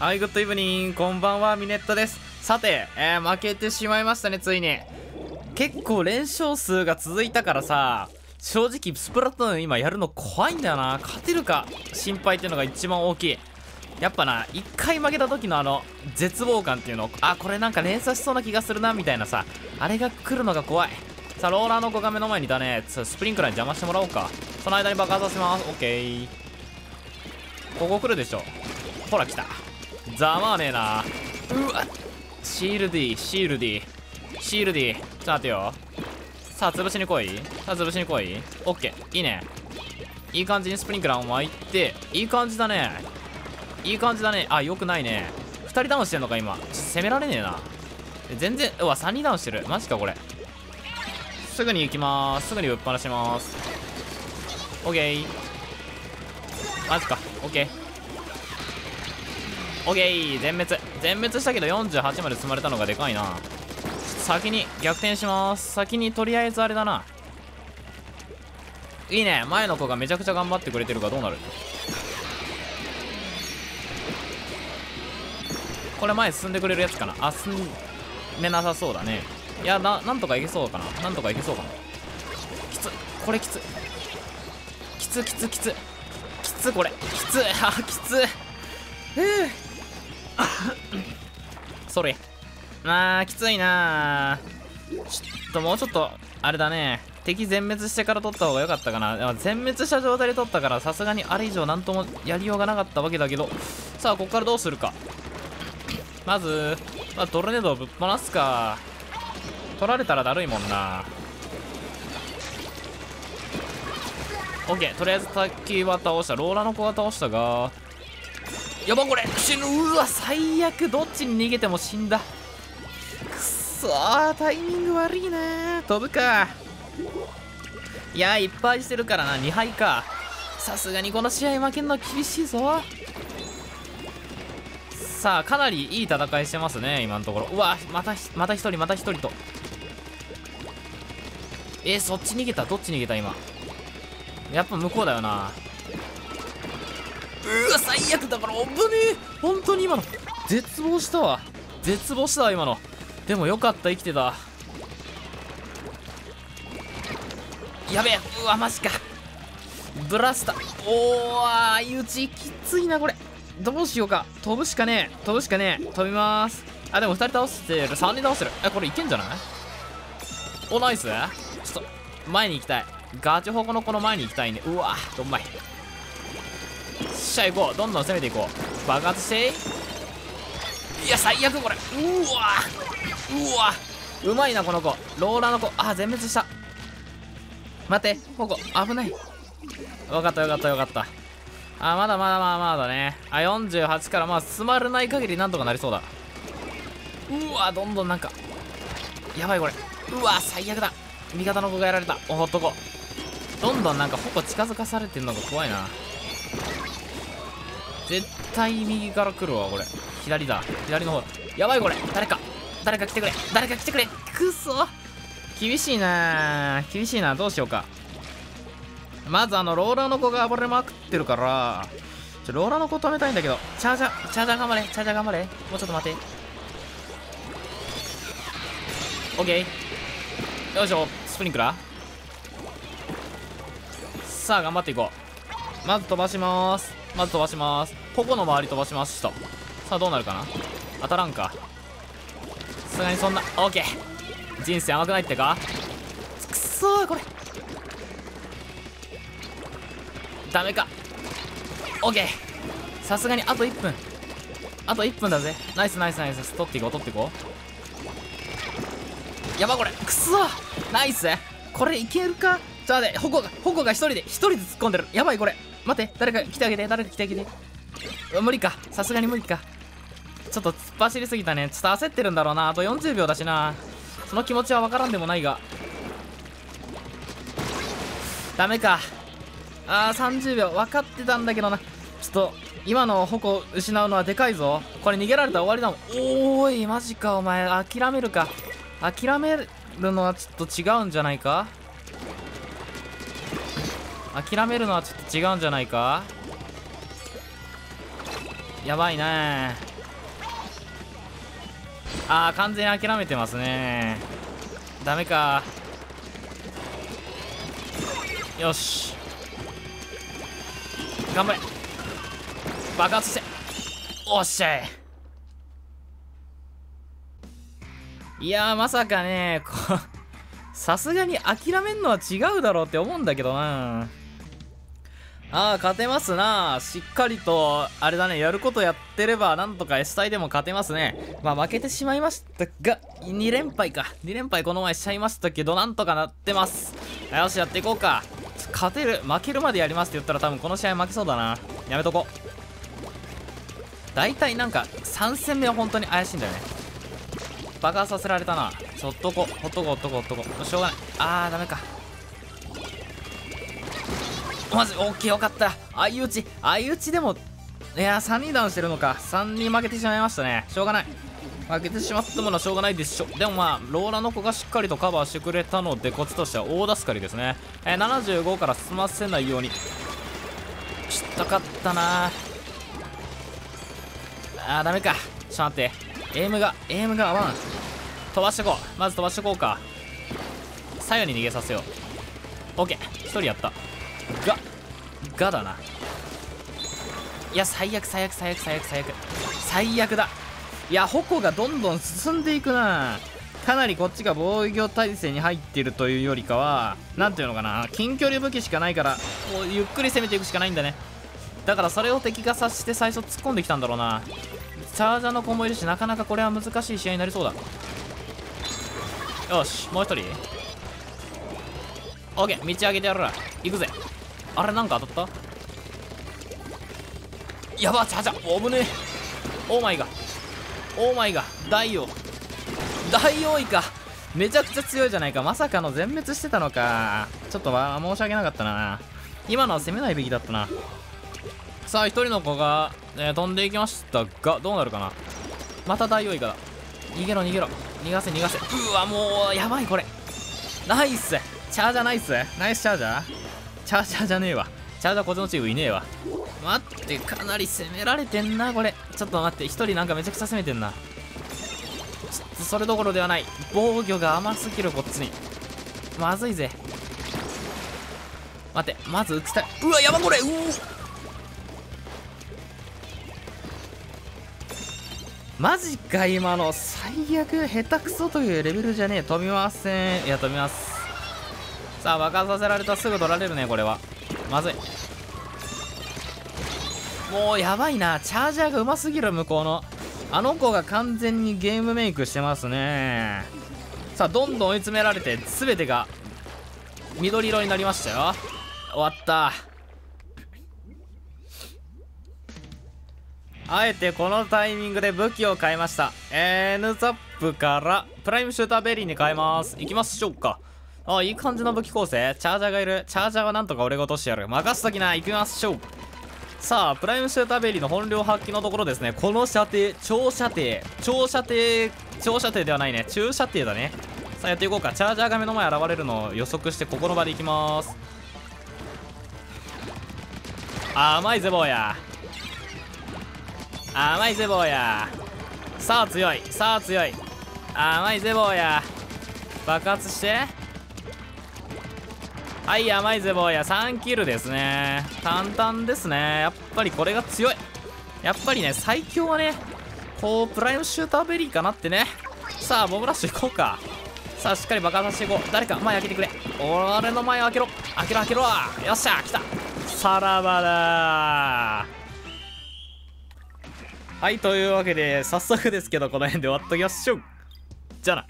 はい、グッドイブニング、こんばんは、ミネットです。さて、負けてしまいましたね、ついに。結構連勝数が続いたからさ、正直、スプラトゥーン今やるの怖いんだよな。勝てるか心配っていうのが一番大きい。やっぱな、一回負けた時のあの、絶望感っていうの、あ、これなんか連鎖しそうな気がするな、みたいなさ、あれが来るのが怖い。さあ、ローラーの子が目の前にいたね。スプリンクラーに邪魔してもらおうか。その間に爆発させます。オッケー。ここ来るでしょ。ほら、来た。ざまあねえな。うわっ。シール D、シール D、シール D。ちょっと待てよ。さあ、潰しに来い。さあ、潰しに来い。オッケー。いいね。いい感じにスプリンクラーを巻いて。いい感じだね。いい感じだね。あ、よくないね。2人ダウンしてんのか、今。攻められねえな。全然、うわ、3人ダウンしてる。マジか、これ。すぐに行きまーす。すぐにぶっ放しまーす。オッケー。マジか。オッケー。オッケー。全滅。全滅したけど48まで積まれたのがでかいな。先に逆転しまーす。先にとりあえずあれだな。いいね。前の子がめちゃくちゃ頑張ってくれてるからどうなる？これ前進んでくれるやつかな。あ、進めなさそうだね。いや、なんとかいけそうかな。なんとかいけそうかな。きつ。これきつ。きつきつきつ。きつこれ。きつ。あ、きつ。それ。あー、きついなー。ちょっともうちょっと、あれだね。敵全滅してから取った方が良かったかな。全滅した状態で取ったから、さすがにあれ以上なんともやりようがなかったわけだけど。さあ、こっからどうするか。まずトルネードをぶっ放すか。取られたらだるいもんな。オッケー。とりあえず滝は倒した。ローラの子が倒したが、やばこれ死ぬ。うわ、最悪。どっちに逃げても死んだ。くっそー、タイミング悪いね。飛ぶか。いやー、いっぱいしてるからな。2敗か。さすがにこの試合負けんの厳しいぞ。さあ、かなりいい戦いしてますね、今のところ。うわ、また一人、また一人と。そっち逃げた。どっち逃げた今。やっぱ向こうだよな。うわ、最悪だから。危ねえ。本当に今の絶望したわ。絶望したわ今の。でもよかった、生きてた。やべえ。うわ、マジか。ブラスター。おー、相打ちきついなこれ。どうしようか。飛ぶしかねえ。飛ぶしかねえ。飛びまーす。あ、でも2人倒してる。3人倒してる。え、これいけんじゃない？お、ナイス。ちょっと前に行きたい。ガチホコのこの前に行きたいね。うわ、どんまい。しゃあ行こう。どんどん攻めていこう。爆発して。いや、最悪これ。うわうわ、うまいなこの子。ローラーの子。あ、全滅した。待って、ここ危ない。わかった、よかった、よかった。あ、まだまだまだまだね。あ、48からまあ詰まらない限りなんとかなりそうだ。うわ、どんどんなんかやばいこれ。うわ、最悪だ。味方の子がやられた。お、ほっとこう。どんどんなんか矛近づかされてんのが怖いな。絶対右から来るわこれ。左だ、左の方だ。やばいこれ。誰か来てくれ。誰か来てくれ。くそ厳しいな、厳しいな。どうしようか。まずあのローラーの子が暴れまくってるから、ローラーの子止めたいんだけど。チャージャー頑張れ。チャージャー頑張れ。もうちょっと待って。オッケー。よいしょ。スプリンクラー。さあ、頑張っていこう。まず飛ばしまーす。ここの周り飛ばしました。さあ、どうなるかな。当たらんか、さすがに。そんなオッケー。人生甘くないってか。くそー、これダメか。オッケー。さすがにあと1分あと1分だぜ。ナイスナイスナイス。取っていこう、取っていこう。やばこれ。くそナイス。これいけるか。じゃあね、ホコが一人で突っ込んでる。やばいこれ。待って、誰か来てあげて。無理か、さすがに無理か。ちょっと突っ走りすぎたね。ちょっと焦ってるんだろうな。あと40秒だしな。その気持ちは分からんでもないが。ダメか。あー、30秒。分かってたんだけどな。ちょっと今のホコ失うのはでかいぞ。これ逃げられたら終わりだもん。おーい、マジか。お前諦めるか。諦めるのはちょっと違うんじゃないか。やばいね。あー、完全に諦めてますね。ダメか。よし、頑張れ。爆発して、おっしゃい。いやー、まさかね、さすがに諦めんのは違うだろうって思うんだけどな。ああ、勝てますな。しっかりと、あれだね、やることやってれば、なんとか S 隊でも勝てますね。まあ、負けてしまいましたが、2連敗か。2連敗この前しちゃいましたけど、なんとかなってます。よし、やっていこうか。勝てる、負けるまでやりますって言ったら、多分この試合負けそうだな。やめとこう。大体なんか、3戦目は本当に怪しいんだよね。爆破させられたな。ちょっとこほっとこほっとこほっとこ、しょうがない。あー、ダメか。マジオッケー、よかった。相打ち、相打ちでも、いやー、3人ダウンしてるのか。3人負けてしまいましたね。しょうがない。負けてしまったものはしょうがないでしょ。でもまあ、ローラの子がしっかりとカバーしてくれたので、こっちとしては大助かりですね。75から済ませないようにちょっとかったな。あー、ダメか。ちょっと待って、エイムが合わん。飛ばしてこう。まず飛ばしてこうか。左右に逃げさせよう。オッケー、1人やった。がだな。いや、最悪最悪最悪最悪最悪最悪だ。いや、矛がどんどん進んでいくな。かなりこっちが防御体制に入ってるというよりかは、なんていうのかな、近距離武器しかないから、もうゆっくり攻めていくしかないんだね。だからそれを敵が察して最初突っ込んできたんだろうな。チャージャーの子もいるし、なかなかこれは難しい試合になりそうだ。よし、もう一人。オッケー、道上げてやるら。行くぜ。あれ、なんか当たった？やば、チャージャー。危ねえ。オーマイガー。オーマイガー。ダイオウ。ダイオウイカ。めちゃくちゃ強いじゃないか。まさかの全滅してたのか。ちょっと申し訳なかったな。今のは攻めないべきだったな。さあ、一人の子が、飛んでいきましたが、どうなるかな。またダイオウイカだ。逃げろ逃げろ、逃がせ逃がせ。うわ、もうやばいこれ。ナイスチャージャー、ナイスナイスチャージャー。チャージャーじゃねえわ。チャージャーこっちのチームいねえわ。待って、かなり攻められてんなこれ。ちょっと待って、一人なんかめちゃくちゃ攻めてんな。ちょっとそれどころではない。防御が甘すぎるこっちに。まずいぜ。待って、まず打ちたい。うわ、やばこれ。うー、マジか今の。最悪、下手くそというレベルじゃねえ。飛びません。いや、飛びます。さあ、爆破させられた。すぐ取られるねこれは。まずい。もうやばいな。チャージャーがうますぎる。向こうのあの子が完全にゲームメイクしてますね。さあ、どんどん追い詰められて、全てが緑色になりましたよ。終わった。あえてこのタイミングで武器を変えました。N ザップからプライムシューターベリーに変えます。いきましょうか。あ、いい感じの武器構成。チャージャーがいる。チャージャーはなんとか俺が落としてやる。任すときな。いきましょう。さあ、プライムシューターベリーの本領発揮のところですね。この射程、長射程ではないね、中射程だね。さあ、やっていこうか。チャージャーが目の前現れるのを予測して、ここの場でいきます。甘いぜ坊や、甘いぜ坊や。さあ強い、さあ強い。甘いぜ坊や。爆発して、はい、甘いぜ坊や。3キルですね。簡単ですね。やっぱりこれが強い。やっぱりね、最強はね、こうプライムシューターベリーかなってね。さあ、ボブラッシュいこうか。さあ、しっかり爆発していこう。誰か前開けてくれ。俺の前を開けろ、開けろ開けろ。よっしゃ、来た。さらばだー。はい、というわけで、早速ですけど、この辺で終わっときましょう。じゃあな。